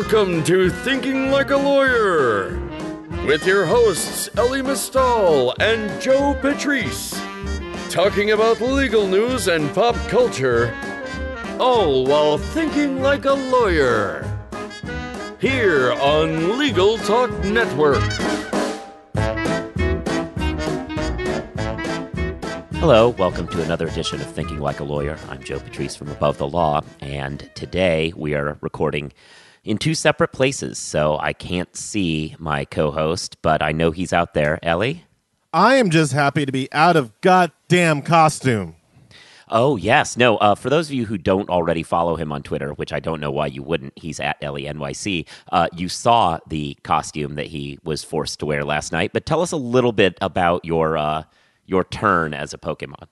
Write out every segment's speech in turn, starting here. Welcome to Thinking Like a Lawyer with your hosts Elie Mystal and Joe Patrice, talking about legal news and pop culture, all while thinking like a lawyer, here on Legal Talk Network. Hello, welcome to another edition of Thinking Like a Lawyer. I'm Joe Patrice from Above the Law, and today we are recording in two separate places, so I can't see my co-host, but I know he's out there. Ellie? I am just happy to be out of goddamn costume. Oh, yes. No, for those of you who don't already follow him on Twitter, which I don't know why you wouldn't, he's at ElieNYC, you saw the costume that he was forced to wear last night, but tell us a little bit about your turn as a Pokemon.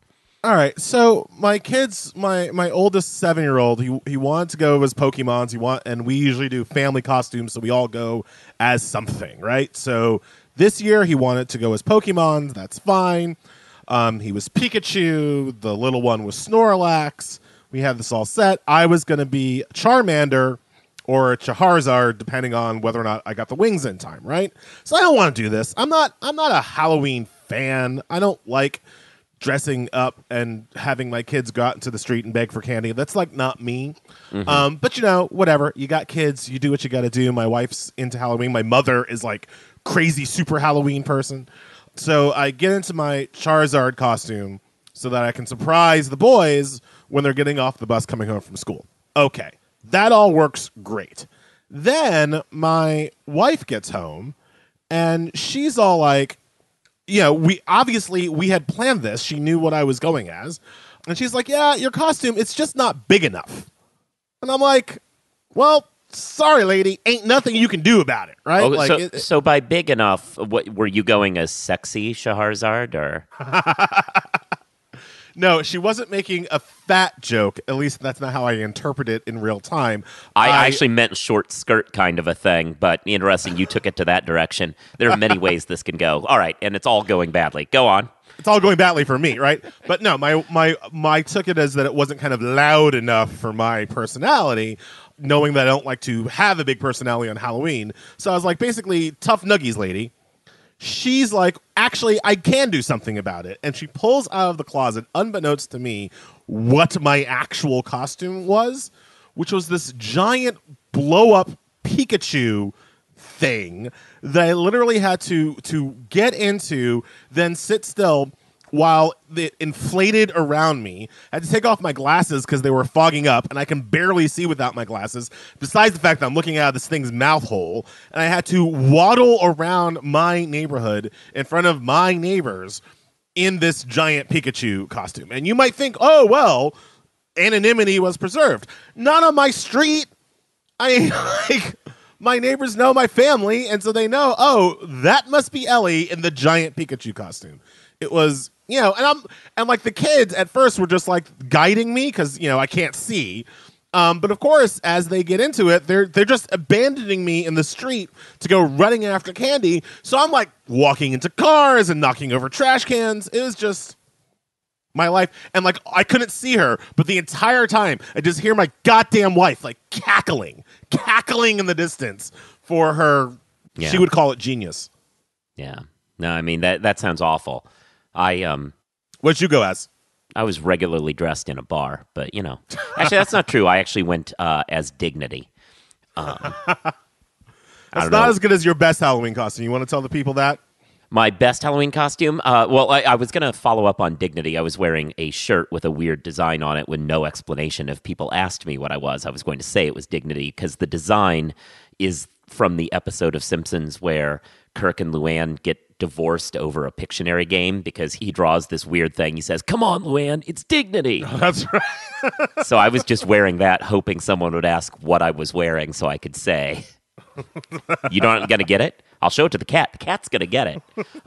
All right, so my kids, my oldest 7-year-old, he wanted to go as Pokemons. And we usually do family costumes, so we all go as something, right? So this year he wanted to go as Pokemon. That's fine. He was Pikachu. The little one was Snorlax. We had this all set. I was going to be Charmander or Charizard, depending on whether or not I got the wings in time, right? So I don't want to do this. I'm not a Halloween fan. I don't like dressing up and having my kids go out into the street and beg for candy. That's like not me. Mm-hmm. But you know, whatever. You got kids. You do what you got to do. My wife's into Halloween. My mother is like crazy super Halloween person. So I get into my Charizard costume so that I can surprise the boys when they're getting off the bus coming home from school. Okay. That all works great. Then my wife gets home and she's all like, yeah, we had planned this. She knew what I was going as. And she's like, yeah, your costume, it's just not big enough. And I'm like, well, sorry, lady, ain't nothing you can do about it, right? Oh, like, so by big enough, what were you going as sexy Charizard or? No, she wasn't making a fat joke. At least that's not how I interpret it in real time. I actually meant short skirt kind of a thing, but interesting, you took it to that direction. There are many ways this can go. All right, and it's all going badly. Go on. It's all going badly for me, right? But no, my took it as that it wasn't kind of loud enough for my personality, knowing that I don't like to have a big personality on Halloween. So I was like, basically, tough nuggies, lady. She's like, actually, I can do something about it. And she pulls out of the closet, unbeknownst to me, what my actual costume was, which was this giant blow-up Pikachu thing that I literally had to get into, then sit still while it inflated around me. I had to take off my glasses because they were fogging up, and I can barely see without my glasses, besides the fact that I'm looking out of this thing's mouth hole, and I had to waddle around my neighborhood in front of my neighbors in this giant Pikachu costume. And you might think, oh, well, anonymity was preserved. Not on my street. I mean, like, my neighbors know my family, and so they know, oh, that must be Ellie in the giant Pikachu costume. It was... You know, and like the kids at first were just like guiding me because, you know, I can't see. But of course, as they get into it, they're just abandoning me in the street to go running after candy. So I'm like walking into cars and knocking over trash cans. It was just my life. And like, I couldn't see her, but the entire time I just hear my goddamn wife like cackling in the distance for her. Yeah. She would call it genius. Yeah. No, I mean, that sounds awful. What'd you go as? I was regularly dressed in a bar, but you know, actually that's not true. I actually went as Dignity. That's not as good as your best Halloween costume. You want to tell the people that? My best Halloween costume? Well, I was going to follow up on Dignity. I was wearing a shirt with a weird design on it with no explanation. If people asked me what I was, I was going to say it was Dignity because the design is from the episode of Simpsons where Kirk and Luann get divorced over a Pictionary game because he draws this weird thing. He says, come on, Luann, it's Dignity. Oh, that's right. So I was just wearing that, hoping someone would ask what I was wearing so I could say, you aren't going to get it? I'll show it to the cat. The cat's going to get it.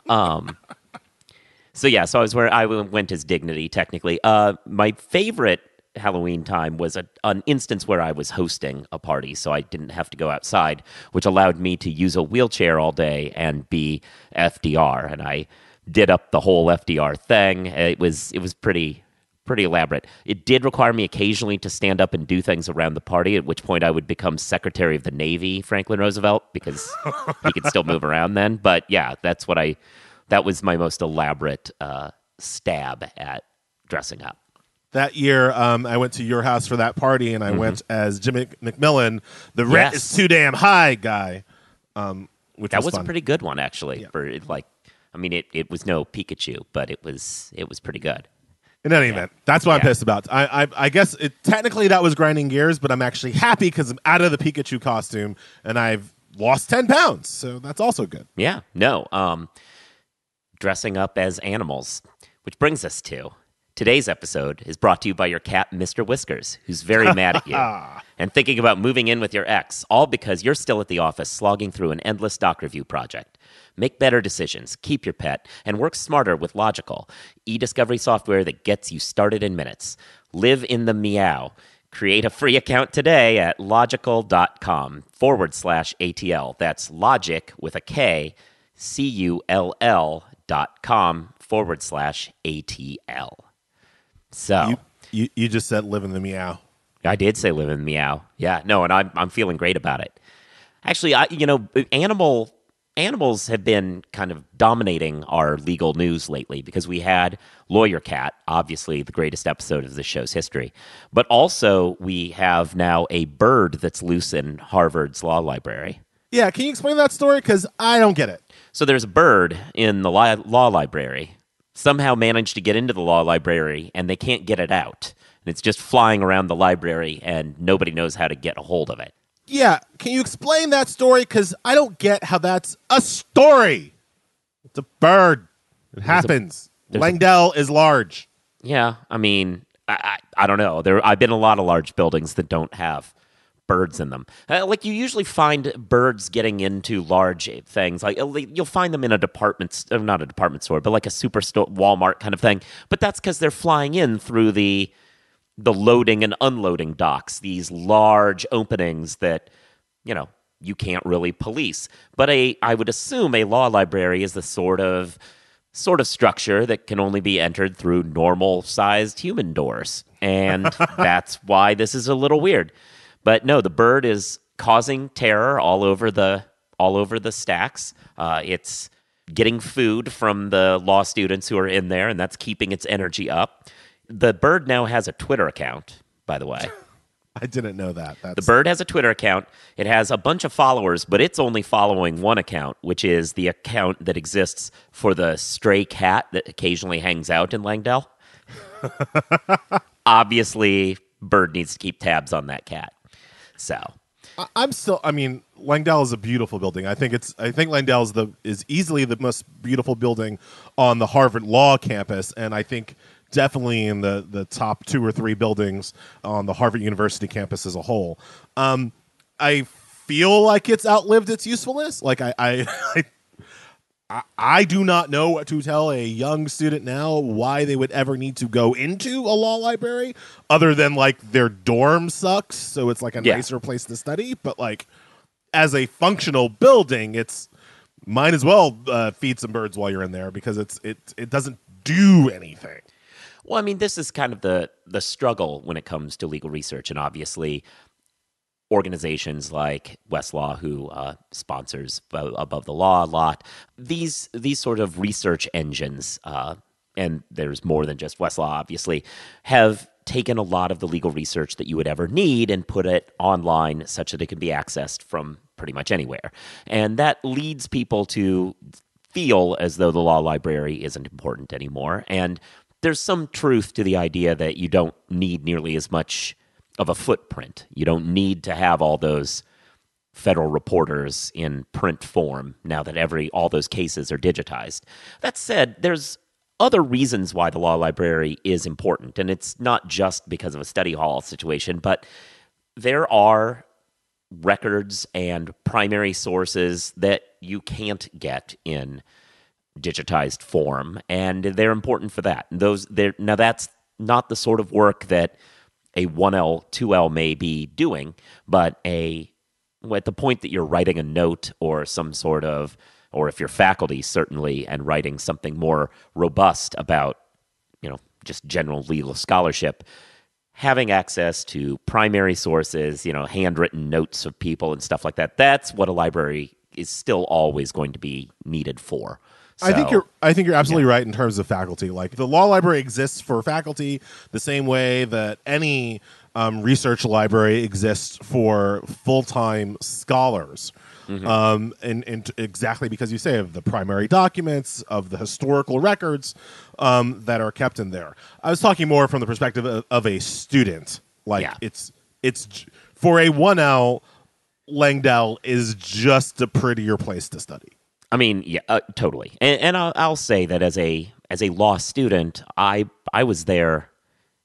So I was wearing, I went as Dignity, technically. My favorite Halloween time was an instance where I was hosting a party, so I didn't have to go outside, which allowed me to use a wheelchair all day and be FDR. And I did up the whole FDR thing. It was pretty pretty elaborate. It did require me occasionally to stand up and do things around the party, at which point I would become Secretary of the Navy, Franklin Roosevelt, because he could still move around then. But yeah, that's what that was my most elaborate stab at dressing up. That year, I went to your house for that party, and I went as Jimmy McMillan, the rent is too damn high guy. Which that was fun. A pretty good one, actually. Yeah. For like, I mean, it was no Pikachu, but it was pretty good. In any event, that's what I'm pissed about. I guess technically that was grinding gears, but I'm actually happy because I'm out of the Pikachu costume and I've lost 10 pounds, so that's also good. Yeah, no, dressing up as animals, which brings us to today's episode is brought to you by your cat, Mr. Whiskers, who's very mad at you and thinking about moving in with your ex, all because you're still at the office slogging through an endless doc review project. Make better decisions, keep your pet, and work smarter with Logikcull, e-discovery software that gets you started in minutes. Live in the meow. Create a free account today at Logikcull.com/ATL. That's Logic with a K, CULL.com/ATL. So you just said live in the meow. I did say live in the meow. Yeah, no, and I'm feeling great about it. Actually, Animals have been kind of dominating our legal news lately because we had Lawyer Cat, obviously the greatest episode of the show's history, but also we have now a bird that's loose in Harvard's law library. Yeah, can you explain that story? Because I don't get it. So there's a bird in the law library, somehow managed to get into the law library, and they can't get it out. And it's just flying around the library, and nobody knows how to get a hold of it. Yeah, can you explain that story? Because I don't get how that's a story. It's a bird. It happens. Langdell is large. Yeah, I mean, I don't know. I've been in a lot of large buildings that don't have birds in them. Like, you usually find birds getting into large things. Like, you'll find them in a not a department store, but like a superstore, Walmart kind of thing. But that's because they're flying in through the loading and unloading docks, these large openings that, you can't really police. But I would assume a law library is the sort of structure that can only be entered through normal-sized human doors. And that's why this is a little weird. But no, the bird is causing terror all over the stacks. It's getting food from the law students who are in there, and that's keeping its energy up. The bird now has a Twitter account, by the way. I didn't know that. The bird has a Twitter account. It has a bunch of followers, but it's only following one account, which is the account that exists for the stray cat that occasionally hangs out in Langdell. Obviously, bird needs to keep tabs on that cat. So Langdell is a beautiful building. I think Langdell is easily the most beautiful building on the Harvard Law campus, and I think definitely in the top 2 or 3 buildings on the Harvard University campus as a whole. I feel like it's outlived its usefulness. Like I do not know what to tell a young student now why they would ever need to go into a law library other than like their dorm sucks, so it's like a nicer place to study. But like as a functional building, it's might as well feed some birds while you're in there because it doesn't do anything. Well, I mean, this is kind of the struggle when it comes to legal research, and obviously organizations like Westlaw, who sponsors Above the Law a lot, these sort of research engines, and there's more than just Westlaw, obviously, have taken a lot of the legal research that you would ever need and put it online such that it can be accessed from pretty much anywhere. And that leads people to feel as though the law library isn't important anymore, and there's some truth to the idea that you don't need nearly as much of a footprint. You don't need to have all those federal reporters in print form now that all those cases are digitized. That said, there's other reasons why the law library is important, and it's not just because of a study hall situation, but there are records and primary sources that you can't get in digitized form, and they're important for that. Now, that's not the sort of work that a 1L, 2L may be doing, but at the point that you're writing a note or some sort of, or if you're faculty, certainly, and writing something more robust about just general legal scholarship, having access to primary sources, you know, handwritten notes of people and stuff like that, that's what a library is still always going to be needed for. So, I think you're absolutely right in terms of faculty. Like, the law library exists for faculty the same way that any research library exists for full-time scholars. Mm-hmm. And exactly because you say of the primary documents, of the historical records that are kept in there. I was talking more from the perspective of a student. Like, it's for a 1L, Langdell is just a prettier place to study. I mean, yeah, totally. And I'll say that as a law student, I was there,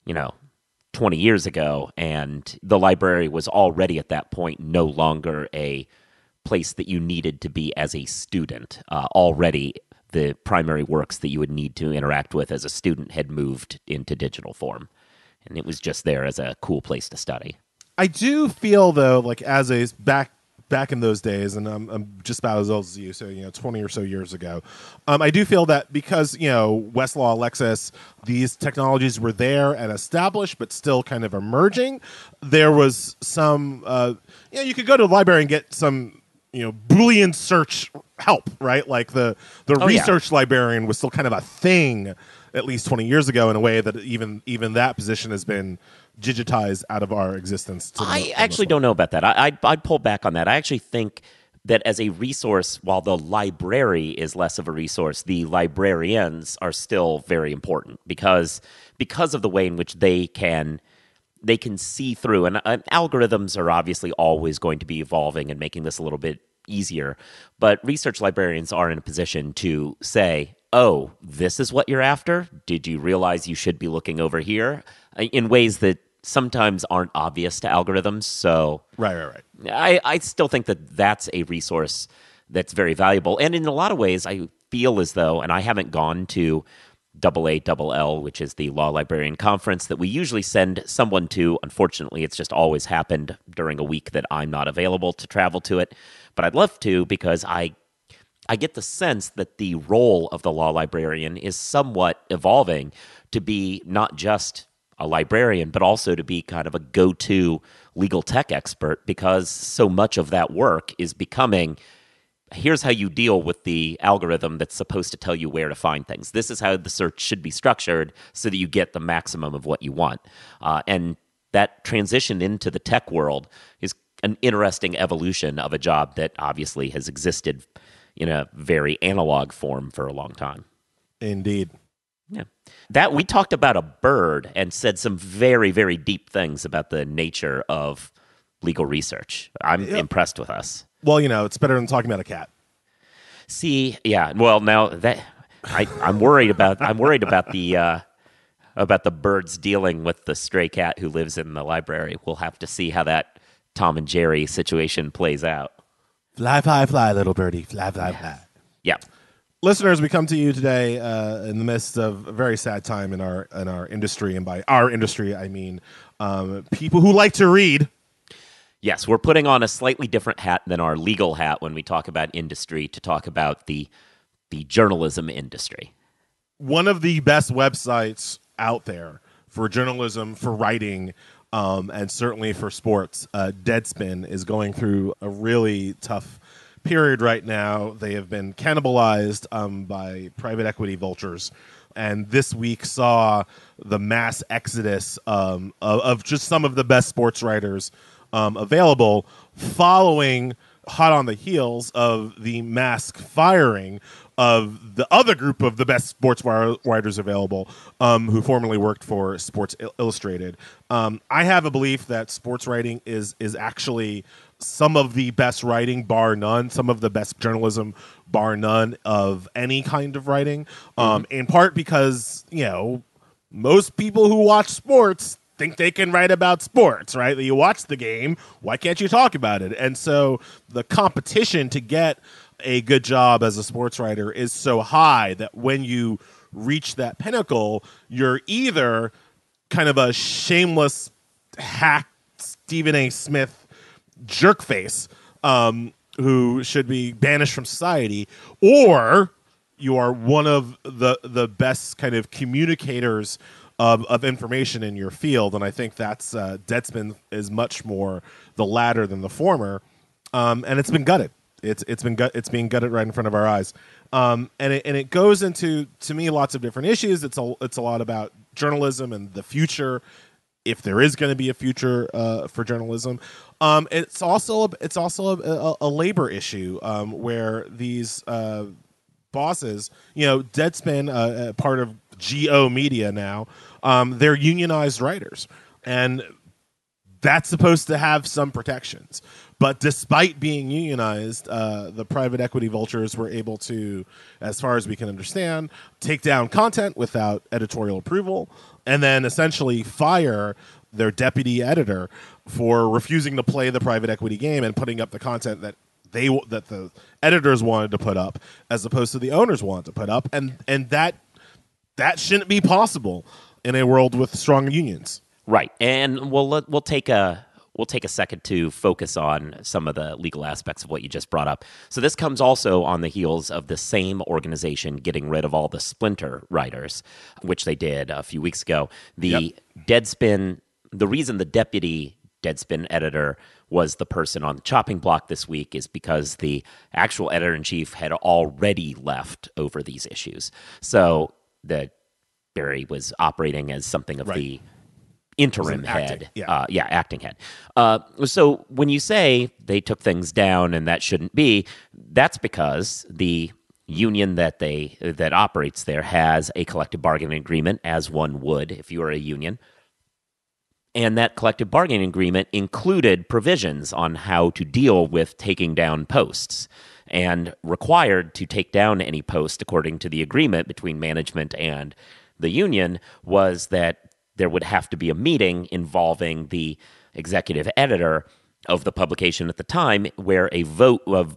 20 years ago, and the library was already at that point no longer a place that you needed to be as a student. Already the primary works that you would need to interact with as a student had moved into digital form, and it was just there as a cool place to study. I do feel, though, like as a back in those days, and I'm just about as old as you, so 20 or so years ago, I do feel that because Westlaw, Lexis, these technologies were there and established, but still kind of emerging. There was some, you could go to a library and get some, Boolean search help, right? Like the research librarian was still kind of a thing, at least 20 years ago, in a way that even that position has been digitized out of our existence. I actually don't know about that. I'd pull back on that. I actually think that as a resource, while the library is less of a resource, the librarians are still very important because of the way in which they can see through. And algorithms are obviously always going to be evolving and making this a little bit easier. But research librarians are in a position to say, oh, this is what you're after? Did you realize you should be looking over here? In ways that sometimes aren't obvious to algorithms. So right. I still think that that's a resource that's very valuable. And in a lot of ways, I feel as though, and I haven't gone to AALL, which is the Law Librarian Conference that we usually send someone to. Unfortunately, it's just always happened during a week that I'm not available to travel to it. But I'd love to, because I get the sense that the role of the law librarian is somewhat evolving to be not just a librarian, but also to be kind of a go-to legal tech expert, because so much of that work is becoming, here's how you deal with the algorithm that's supposed to tell you where to find things. This is how the search should be structured so that you get the maximum of what you want. And that transition into the tech world is an interesting evolution of a job that obviously has existed in a very analog form for a long time. Indeed. Yeah. That we talked about a bird and said some very, very deep things about the nature of legal research. I'm impressed with us. Well, it's better than talking about a cat. See, yeah. Well, now that I'm worried about the birds dealing with the stray cat who lives in the library. We'll have to see how that Tom and Jerry situation plays out. Fly, fly, fly, little birdie. Fly, fly, fly. Yeah. Listeners, we come to you today in the midst of a very sad time in our industry. And by our industry, I mean people who like to read. Yes, we're putting on a slightly different hat than our legal hat when we talk about industry to talk about the journalism industry. One of the best websites out there for journalism, for writing, and certainly for sports, Deadspin is going through a really tough period right now. They have been cannibalized by private equity vultures. And this week saw the mass exodus of just some of the best sports writers available, following hot on the heels of the mass firing of the other group of the best sports writers available, who formerly worked for Sports Illustrated. I have a belief that sports writing is actually some of the best writing, bar none, some of the best journalism, bar none, of any kind of writing, in part because, most people who watch sports think they can write about sports, right? You watch the game, why can't you talk about it? And so the competition to get a good job as a sports writer is so high that when you reach that pinnacle, you're either kind of a shameless hack, Stephen A. Smith jerkface who should be banished from society, or you are one of the best kind of communicators of information in your field. And I think that's Deadspin is much more the latter than the former. And it's been gutted. It's being gutted right in front of our eyes. And it goes into, to me, lots of different issues. It's a lot about journalism and the future, if there is going to be a future for journalism. It's also a labor issue where these bosses, you know, Deadspin, part of GO Media now, they're unionized writers, and that's supposed to have some protections. But despite being unionized, the private equity vultures were able to, as far as we can understand, take down content without editorial approval, and then essentially fire their deputy editor for refusing to play the private equity game and putting up the content that that the editors wanted to put up, as opposed to the owners wanted to put up, and that shouldn't be possible in a world with strong unions. Right, and we'll take a second to focus on some of the legal aspects of what you just brought up. So this comes also on the heels of the same organization getting rid of all the splinter writers, which they did a few weeks ago. Deadspin, the reason the deputy Deadspin editor was the person on the chopping block this week is because the actual editor-in-chief had already left over these issues. So Barry was operating as something of the interim head, acting head. So when you say they took things down and that shouldn't be, that's because the union that operates there has a collective bargaining agreement, as one would if you were a union. And that collective bargaining agreement included provisions on how to deal with taking down posts, and required to take down any post according to the agreement between management and the union was that there would have to be a meeting involving the executive editor of the publication at the time, where a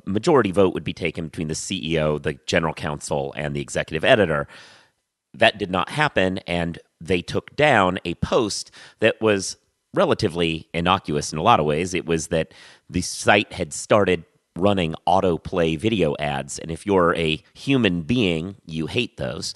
majority vote would be taken between the CEO, the general counsel, and the executive editor. That did not happen, and they took down a post that was relatively innocuous in a lot of ways. It was that the site had started running autoplay video ads, and if you're a human being, you hate those.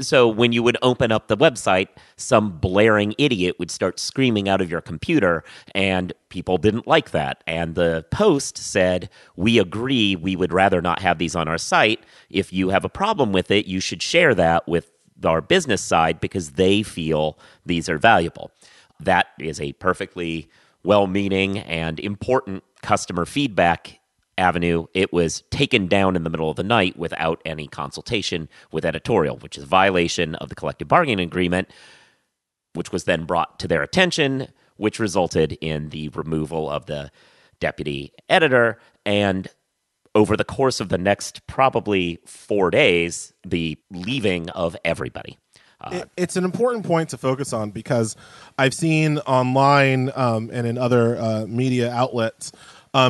So when you would open up the website, some blaring idiot would start screaming out of your computer, and people didn't like that. And the post said, "We agree, we would rather not have these on our site. If you have a problem with it, you should share that with our business side because they feel these are valuable." That is a perfectly well-meaning and important customer feedback avenue. It was taken down in the middle of the night without any consultation with editorial, which is a violation of the collective bargaining agreement, which was then brought to their attention, which resulted in the removal of the deputy editor. And over the course of the next probably 4 days, the leaving of everybody. It's an important point to focus on because I've seen online and in other media outlets,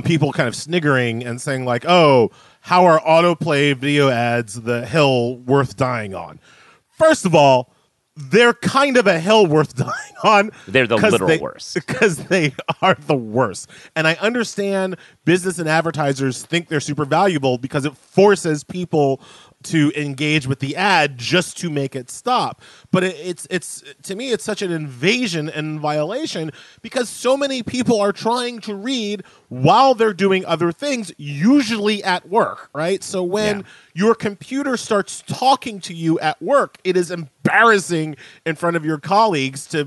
people kind of sniggering and saying like, "Oh, how are autoplay video ads the hill worth dying on?" First of all, they're kind of a hill worth dying on. They're the literal worst. Because they are the worst. And I understand business and advertisers think they're super valuable because it forces people to engage with the ad just to make it stop. But it's to me, it's such an invasion and violation because so many people are trying to read while they're doing other things, usually at work, right? So when your computer starts talking to you at work, it is embarrassing in front of your colleagues to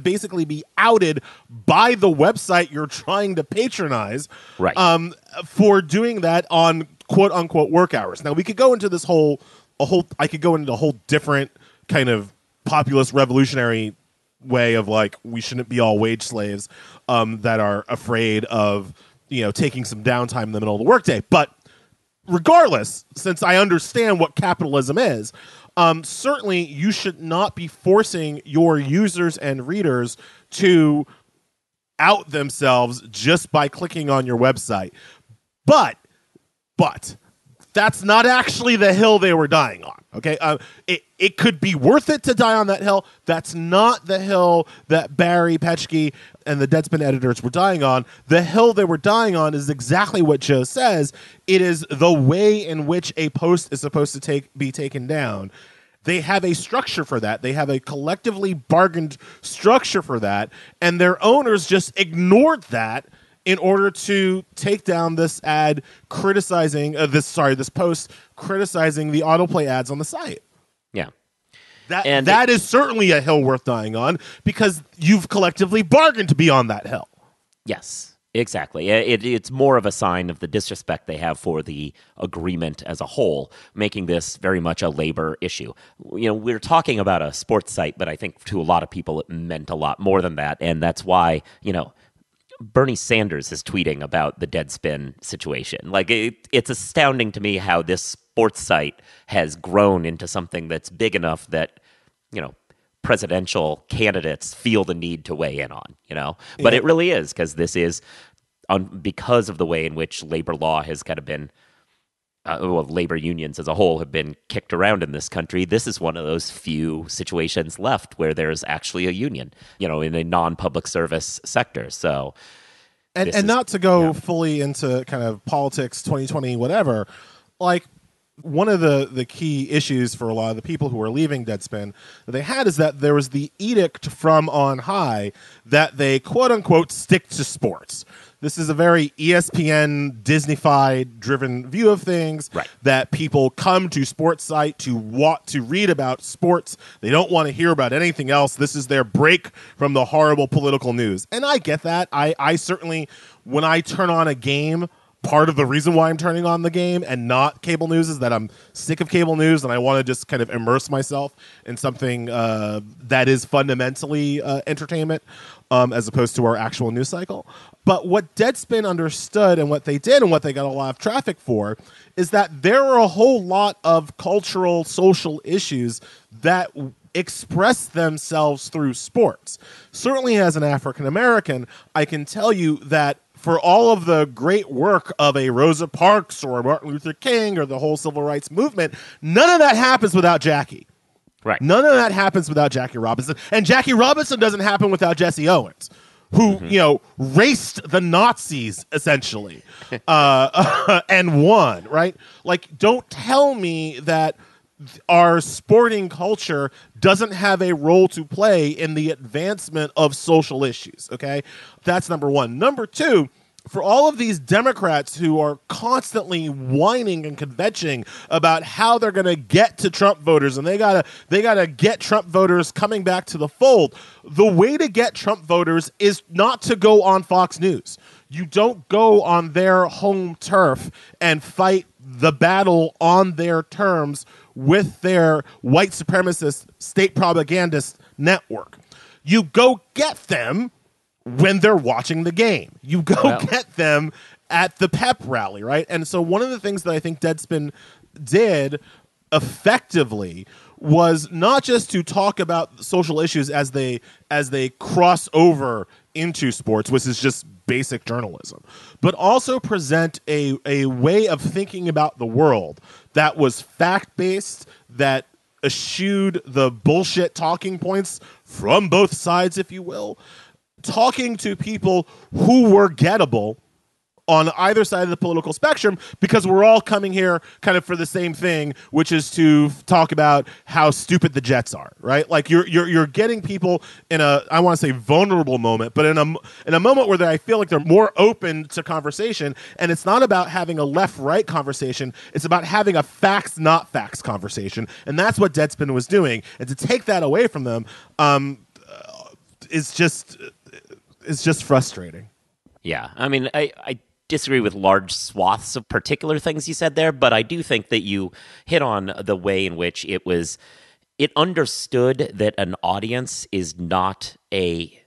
basically be outed by the website you're trying to patronize, right? For doing that on "quote unquote" work hours. Now we could go into a whole different kind of populist revolutionary way of like we shouldn't be all wage slaves that are afraid of taking some downtime in the middle of the workday. But regardless, since I understand what capitalism is, certainly you should not be forcing your users and readers to out themselves just by clicking on your website. But that's not actually the hill they were dying on, okay? It could be worth it to die on that hill. That's not the hill that Barry Petschke and the Deadspin editors were dying on. The hill they were dying on is exactly what Joe says. It is the way in which a post is supposed to be taken down. They have a structure for that. They have a collectively bargained structure for that, and their owners just ignored that in order to take down this ad criticizing this post criticizing the autoplay ads on the site. Yeah. That is certainly a hill worth dying on, because you've collectively bargained to be on that hill. Yes, exactly. It's more of a sign of the disrespect they have for the agreement as a whole, making this very much a labor issue. You know, we're talking about a sports site, but I think to a lot of people it meant a lot more than that, and that's why, you know, Bernie Sanders is tweeting about the Deadspin situation. Like, it's astounding to me how this sports site has grown into something that's big enough that, you know, presidential candidates feel the need to weigh in on, you know? But it really is, because this is because of the way in which labor law has kind of been, labor unions as a whole have been kicked around in this country. This is one of those few situations left where there's actually a union, you know, in a non-public service sector. So, and not to go fully into kind of politics, 2020, whatever, like one of the key issues for a lot of the people who are leaving Deadspin that they had is that there was the edict from on high that they quote unquote stick to sports. This is a very ESPN, Disney-fied driven view of things, right? That people come to sports site to want to read about sports. They don't want to hear about anything else. This is their break from the horrible political news. And I get that. I certainly, when I turn on a game, part of the reason why I'm turning on the game and not cable news is that I'm sick of cable news and I want to just kind of immerse myself in something that is fundamentally entertainment as opposed to our actual news cycle. But what Deadspin understood and what they did and what they got a lot of traffic for is that there are a whole lot of cultural, social issues that express themselves through sports. Certainly as an African American, I can tell you that for all of the great work of a Rosa Parks or a Martin Luther King or the whole civil rights movement, none of that happens without Jackie. Right. None of that happens without Jackie Robinson. And Jackie Robinson doesn't happen without Jesse Owens, who, you know, raced the Nazis, essentially, and won, right? Like, don't tell me that our sporting culture doesn't have a role to play in the advancement of social issues, okay? That's number one. Number two, for all of these Democrats who are constantly whining and kvetching about how they're going to get to Trump voters and they gotta get Trump voters coming back to the fold, the way to get Trump voters is not to go on Fox News. You don't go on their home turf and fight the battle on their terms with their white supremacist state propagandist network. You go get them when they're watching the game. You go get them at the pep rally, right? And so one of the things that I think Deadspin did effectively was not just to talk about social issues as they cross over into sports, which is just basic journalism, but also present a way of thinking about the world that was fact-based, that eschewed the bullshit talking points from both sides, if you will, talking to people who were gettable on either side of the political spectrum, because we're all coming here kind of for the same thing, which is to talk about how stupid the Jets are, right? Like you're getting people in a, I want to say vulnerable moment, but in a moment where I feel like they're more open to conversation, and it's not about having a left-right conversation, it's about having a facts, not facts conversation, and that's what Deadspin was doing, and to take that away from them is just frustrating. Yeah, I mean, I disagree with large swaths of particular things you said there, but I do think that you hit on the way in which it understood that an audience is not a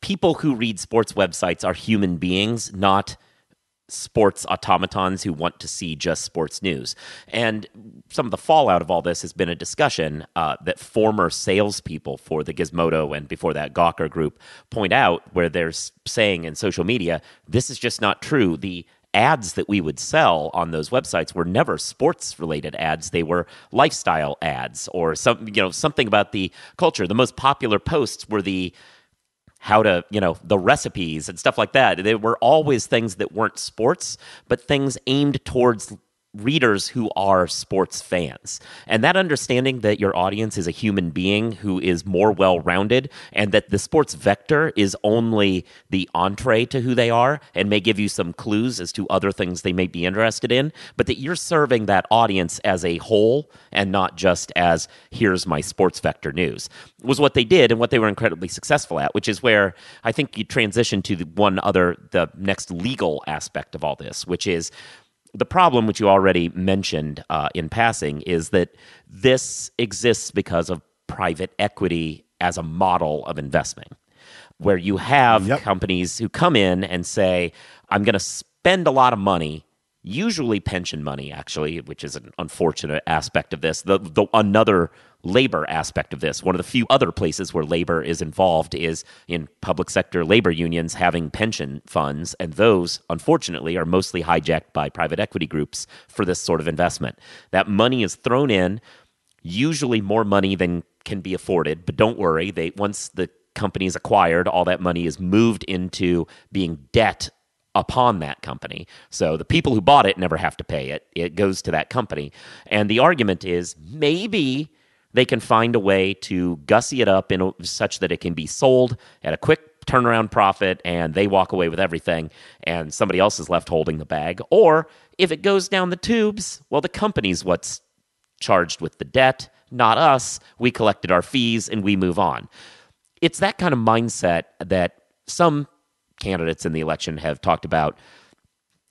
people who read sports websites are human beings, not sports automatons who want to see just sports news. And some of the fallout of all this has been a discussion that former salespeople for the Gizmodo and before that Gawker group point out, where they're saying in social media, this is just not true. The ads that we would sell on those websites were never sports-related ads. They were lifestyle ads or something about the culture. The most popular posts were the how to, the recipes and stuff like that. They were always things that weren't sports, but things aimed towards readers who are sports fans. And that understanding that your audience is a human being who is more well-rounded, and that the sports vector is only the entree to who they are and may give you some clues as to other things they may be interested in, but that you're serving that audience as a whole and not just as, here's my sports vector news, was what they did and what they were incredibly successful at, which is where I think you transition to the next legal aspect of all this, which is the problem, which you already mentioned in passing, is that this exists because of private equity as a model of investing, where you have companies who come in and say, I'm going to spend a lot of money, usually pension money, actually, which is an unfortunate aspect of this. The another labor aspect of this. One of the few other places where labor is involved is in public sector labor unions having pension funds, and those, unfortunately, are mostly hijacked by private equity groups for this sort of investment. That money is thrown in, usually more money than can be afforded, but don't worry, once the company is acquired, all that money is moved into being debt upon that company. So the people who bought it never have to pay it. It goes to that company. And the argument is maybe they can find a way to gussy it up such that it can be sold at a quick turnaround profit and they walk away with everything and somebody else is left holding the bag. Or if it goes down the tubes, well, the company's what's charged with the debt, not us. We collected our fees and we move on. It's that kind of mindset that some candidates in the election have talked about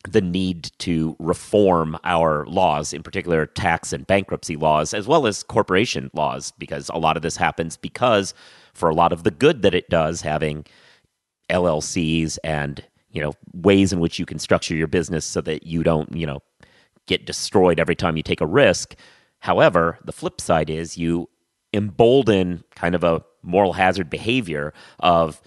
the need to reform our laws, in particular tax and bankruptcy laws, as well as corporation laws, because a lot of this happens because for a lot of the good that it does, having LLCs and, ways in which you can structure your business so that you don't, get destroyed every time you take a risk. However, the flip side is you embolden kind of a moral hazard behavior of,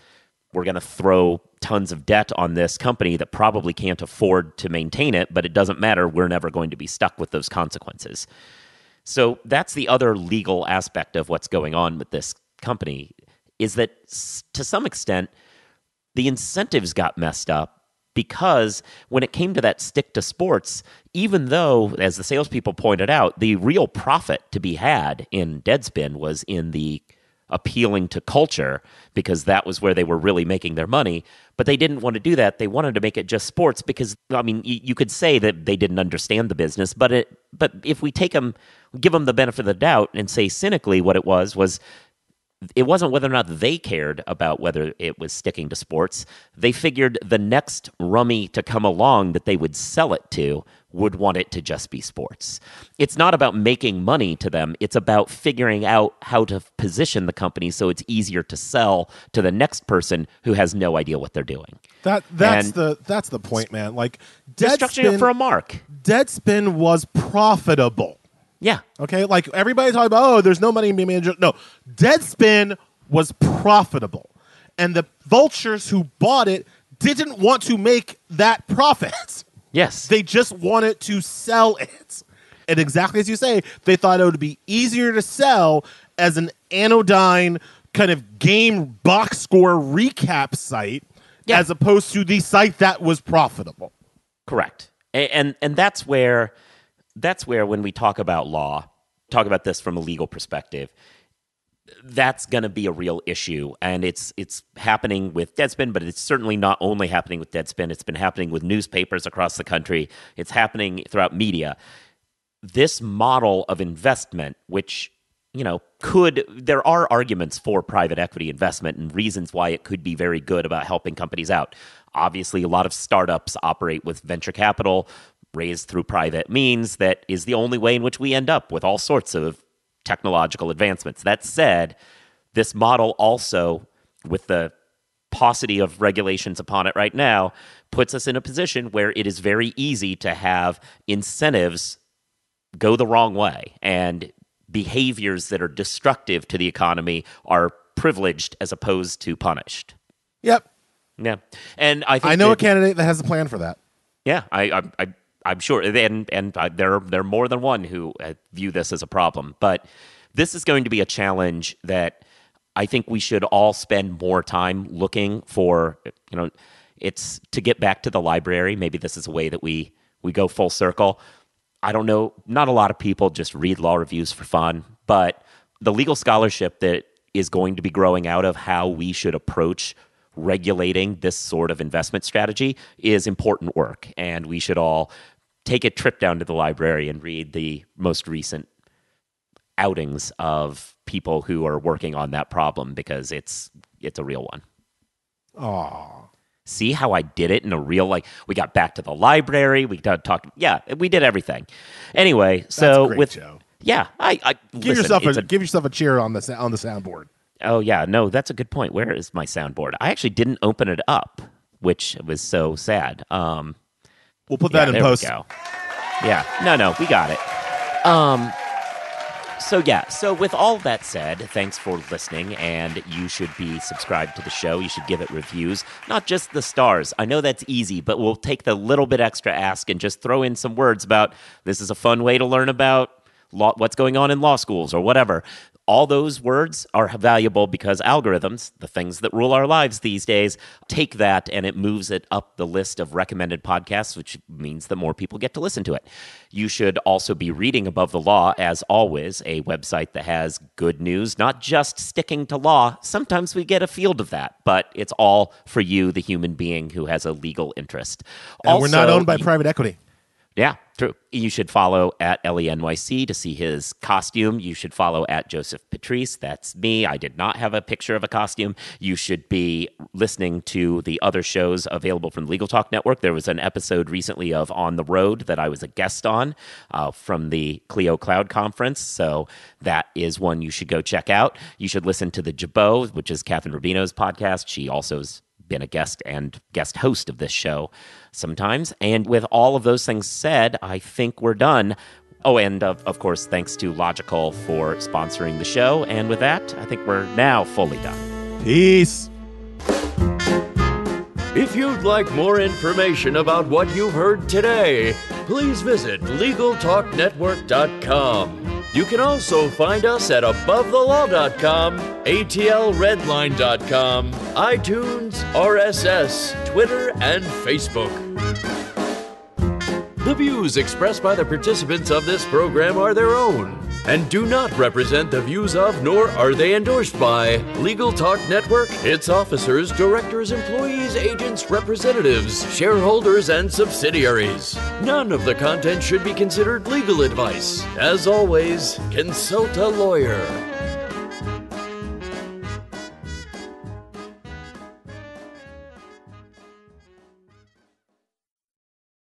we're going to throw tons of debt on this company that probably can't afford to maintain it, but it doesn't matter. We're never going to be stuck with those consequences. So that's the other legal aspect of what's going on with this company, is that to some extent, the incentives got messed up because when it came to that stick to sports, even though, as the salespeople pointed out, the real profit to be had in Deadspin was in the appealing to culture, because that was where they were really making their money. But they didn't want to do that. They wanted to make it just sports because, you could say that they didn't understand the business, but if we give them the benefit of the doubt and say cynically what it was it wasn't whether or not they cared about whether it was sticking to sports. They figured the next rummy to come along that they would sell it to would want it to just be sports. It's not about making money to them. It's about figuring out how to position the company so it's easier to sell to the next person who has no idea what they're doing. That's the point, man. Like, Deadspin, structuring it for a mark. Deadspin was profitable. Yeah. Okay. Like, everybody's talking about, there's no money in being manager. No, Deadspin was profitable, and the vultures who bought it didn't want to make that profit. Yes. They just wanted to sell it, and exactly as you say, they thought it would be easier to sell as an anodyne kind of game box score recap site, as opposed to the site that was profitable. Correct. And that's where. That's where, when we talk about law, talk about this from a legal perspective, that's going to be a real issue. And it's happening with Deadspin, but it's certainly not only happening with Deadspin. It's been happening with newspapers across the country. It's happening throughout media. This model of investment, which, there are arguments for private equity investment and reasons why it could be very good about helping companies out. Obviously, a lot of startups operate with venture capital raised through private means. That is the only way in which we end up with all sorts of technological advancements. That said, this model also, with the paucity of regulations upon it right now, puts us in a position where it is very easy to have incentives go the wrong way, and behaviors that are destructive to the economy are privileged as opposed to punished. Yep. Yeah. And I know a candidate that has a plan for that. Yeah, I'm sure, and there are more than one who view this as a problem. But this is going to be a challenge that I think we should all spend more time looking for. It's to get back to the library. Maybe this is a way that we go full circle. I don't know, not a lot of people just read law reviews for fun, but the legal scholarship that is going to be growing out of how we should approach regulating this sort of investment strategy is important work. And we should all take a trip down to the library and read the most recent outings of people who are working on that problem, because it's a real one. Aww. See how I did it in a real, like, we got back to the library, we talked, yeah, we did everything. Anyway, so that's great, with Joe. Yeah, I give listen, yourself a give yourself a cheer on the soundboard. Oh yeah, no, that's a good point. Where is my soundboard? I actually didn't open it up, which was so sad. We'll put that in post. Yeah, no, we got it. So with all that said, thanks for listening, and you should be subscribed to the show. You should give it reviews, not just the stars. I know that's easy, but we'll take the little bit extra ask and just throw in some words about this is a fun way to learn about law, what's going on in law schools or whatever. All those words are valuable because algorithms, the things that rule our lives these days, take that and it moves it up the list of recommended podcasts, which means that more people get to listen to it. You should also be reading Above the Law, as always, a website that has good news, not just sticking to law. Sometimes we get a field of that, but it's all for you, the human being who has a legal interest. And also, we're not owned by private equity. Yeah, true. You should follow at ElieNYC to see his costume. You should follow at Joseph Patrice. That's me. I did not have a picture of a costume. You should be listening to the other shows available from the Legal Talk Network. There was an episode recently of On the Road that I was a guest on from the Clio Cloud Conference. So that is one you should go check out. You should listen to the Jabot, which is Catherine Rubino's podcast. She also is been a guest and guest host of this show sometimes. And with all of those things said, I think we're done. Oh, and of course, thanks to Logikcull for sponsoring the show. And with that, I think we're now fully done. Peace. If you'd like more information about what you've heard today, please visit LegalTalkNetwork.com. You can also find us at AboveTheLaw.com, ATLRedline.com, iTunes, RSS, Twitter, and Facebook. The views expressed by the participants of this program are their own and do not represent the views of, nor are they endorsed by, Legal Talk Network, its officers, directors, employees, agents, representatives, shareholders, and subsidiaries. None of the content should be considered legal advice. As always, consult a lawyer.